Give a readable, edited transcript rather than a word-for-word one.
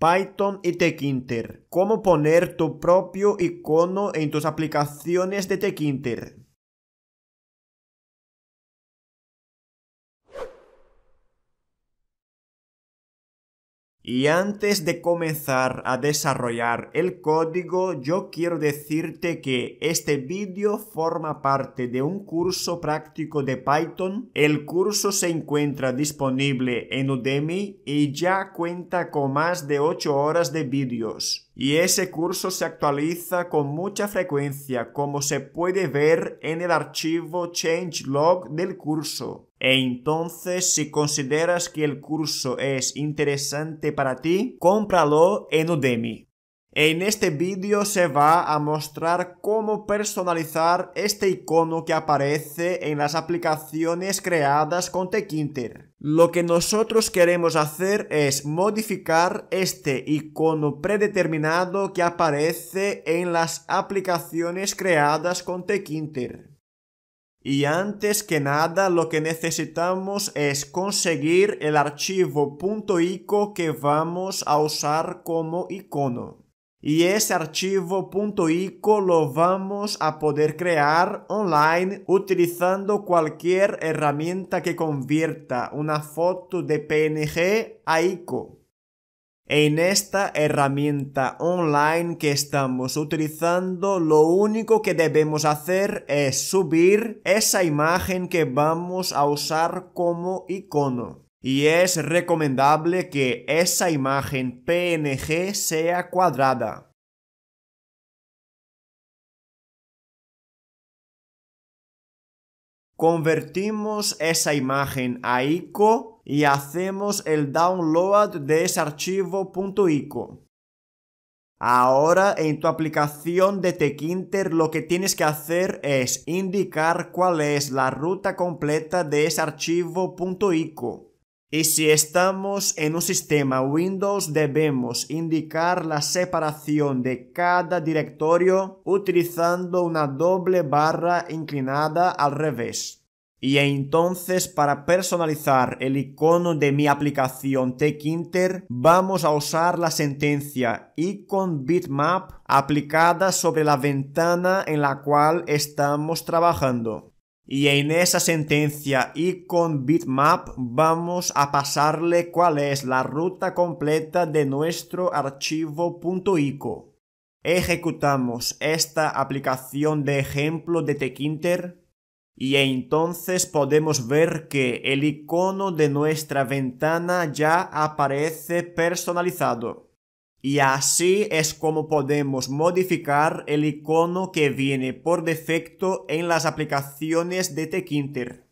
Python y Tkinter. ¿Cómo poner tu propio icono en tus aplicaciones de Tkinter? Y antes de comenzar a desarrollar el código, yo quiero decirte que este vídeo forma parte de un curso práctico de Python. El curso se encuentra disponible en Udemy y ya cuenta con más de 8 horas de vídeos. Y ese curso se actualiza con mucha frecuencia, como se puede ver en el archivo changelog del curso. E entonces, si consideras que el curso es interesante para ti, cómpralo en Udemy. En este vídeo se va a mostrar cómo personalizar este icono que aparece en las aplicaciones creadas con Tkinter. Lo que nosotros queremos hacer es modificar este icono predeterminado que aparece en las aplicaciones creadas con Tkinter. Y antes que nada, lo que necesitamos es conseguir el archivo .ico que vamos a usar como icono. Y ese archivo .ico lo vamos a poder crear online utilizando cualquier herramienta que convierta una foto de PNG a ICO. En esta herramienta online que estamos utilizando, lo único que debemos hacer es subir esa imagen que vamos a usar como icono. Y es recomendable que esa imagen PNG sea cuadrada. Convertimos esa imagen a ICO y hacemos el download de ese archivo .ico. Ahora, en tu aplicación de Tkinter, lo que tienes que hacer es indicar cuál es la ruta completa de ese archivo .ico. Y si estamos en un sistema Windows, debemos indicar la separación de cada directorio utilizando una doble barra inclinada al revés. Y entonces, para personalizar el icono de mi aplicación Tkinter, vamos a usar la sentencia icon bitmap aplicada sobre la ventana en la cual estamos trabajando. Y en esa sentencia icon bitmap vamos a pasarle cuál es la ruta completa de nuestro archivo .ico. Ejecutamos esta aplicación de ejemplo de Tkinter y entonces podemos ver que el icono de nuestra ventana ya aparece personalizado. Y así es como podemos modificar el icono que viene por defecto en las aplicaciones de Tkinter.